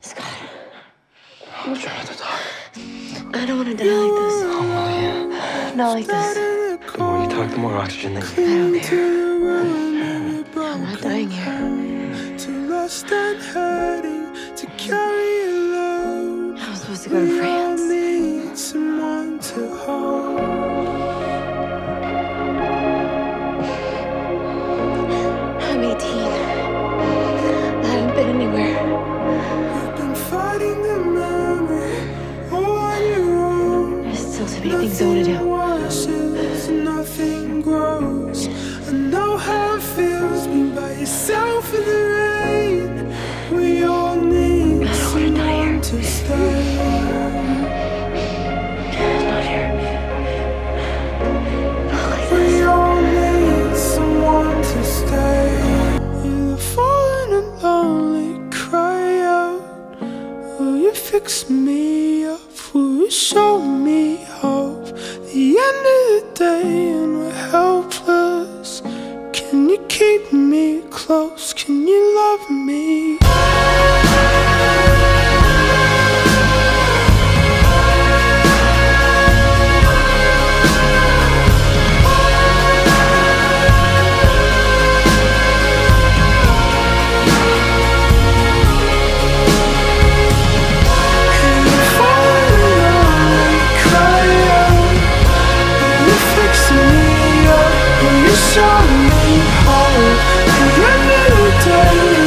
Scott. I'm trying to die. I don't want to die like this. Oh, well, yeah. Not like this. The more you talk, the more oxygen that you get. I don't care. I'm not dying here. Too lost and hurting to carry alone. I was supposed to go to France. I need someone to hold. Things I want to do. Nothing grows. I know how it feels being by yourself in the rain. We all need someone to stay. Not here. Not like this. We all need someone to stay. You're falling and lonely, cry out. Will you fix me up? Will you show me hope? The end of the day and we're helpless. Can you keep me close? Can you love me? Show me hope. The end of the day.